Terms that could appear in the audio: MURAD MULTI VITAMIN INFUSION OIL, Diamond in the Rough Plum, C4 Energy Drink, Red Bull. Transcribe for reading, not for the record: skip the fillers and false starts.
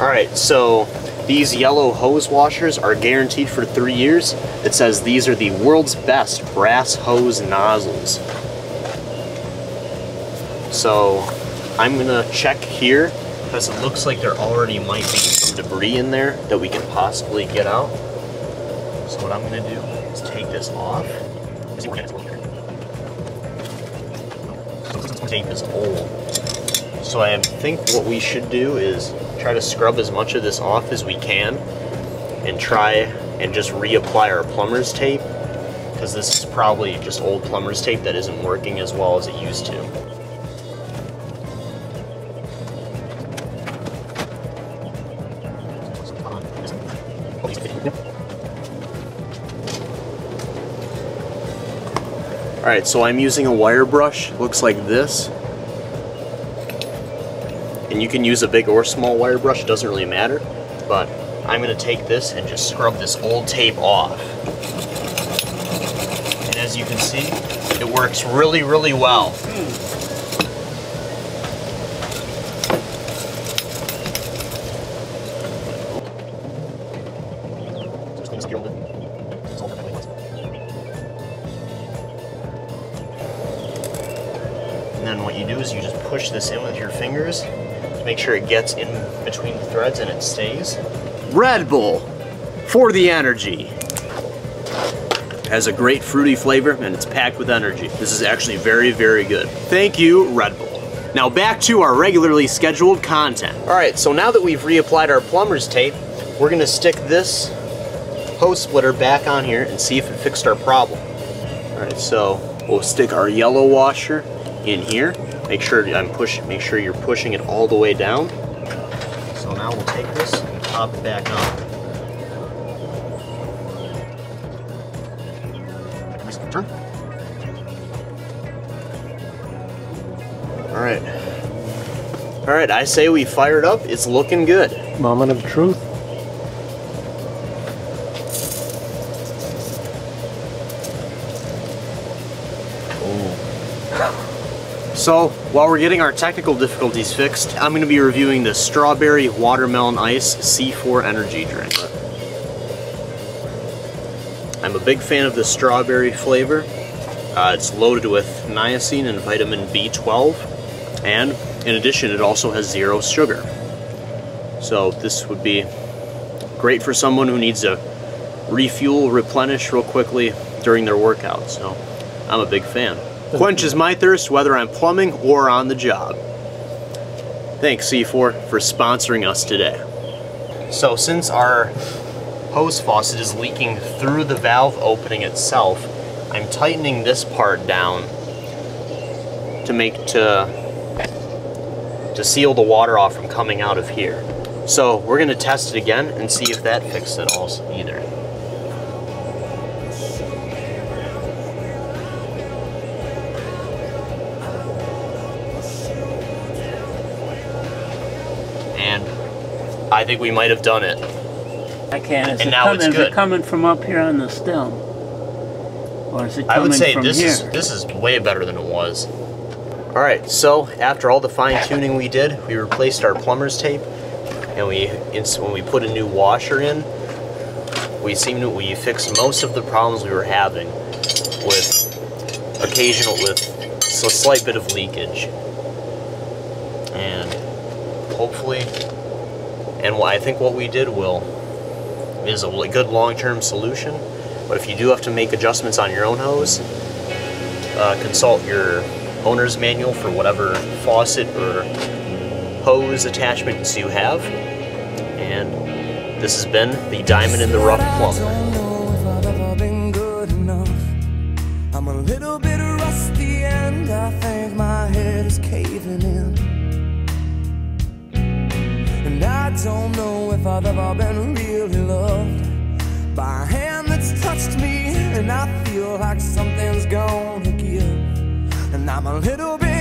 Alright, so these yellow hose washers are guaranteed for 3 years. It says these are the world's best brass hose nozzles. So I'm gonna check here because it looks like there already might be some debris in there that we can possibly get out. So what I'm gonna do is take this off. Tape is old. So I think what we should do is try to scrub as much of this off as we can and try and just reapply our plumber's tape, because this is probably just old plumber's tape that isn't working as well as it used to. Alright, so I'm using a wire brush, looks like this. And you can use a big or small wire brush, it doesn't really matter. But I'm going to take this and just scrub this old tape off. And as you can see, it works really, really well. And then what you do is you just push this in with your fingers to make sure it gets in between the threads and it stays. Red Bull, for the energy. It has a great fruity flavor and it's packed with energy. This is actually very, very good. Thank you, Red Bull. Now back to our regularly scheduled content. All right, so now that we've reapplied our plumber's tape, we're gonna stick this hose splitter back on here and see if it fixed our problem. All right, so we'll stick our yellow washer in here. Make sure you're pushing it all the way down. So now we'll take this and pop it back on. Turn. All right. All right, I say we fire it up. It's looking good. Moment of truth. So, while we're getting our technical difficulties fixed, I'm going to be reviewing the Strawberry Watermelon Ice C4 Energy Drink. I'm a big fan of the strawberry flavor. It's loaded with niacin and vitamin B12, and in addition it also has zero sugar. So this would be great for someone who needs to refuel, replenish real quickly during their workout. So I'm a big fan. Quenches my thirst whether I'm plumbing or on the job. Thanks C4 for sponsoring us today. So since our hose faucet is leaking through the valve opening itself, I'm tightening this part down to seal the water off from coming out of here. So we're going to test it again and see if that fixed it also either. I think we might have done it. I can't. Is it coming from up here on the stem? Or is it coming from here? I would say this is way better than it was. Alright, so after all the fine tuning we did, we replaced our plumber's tape, and when we put a new washer in, we fixed most of the problems we were having with a slight bit of leakage. And hopefully, I think what we did is a good long-term solution, but if you do have to make adjustments on your own hose, consult your owner's manual for whatever faucet or hose attachments you have. And this has been the Diamond in the Rough Plum. I'm a little bit rusty and I think my head is caving in. I don't know if I've ever been really loved by a hand that's touched me, and I feel like something's gonna give, and I'm a little bit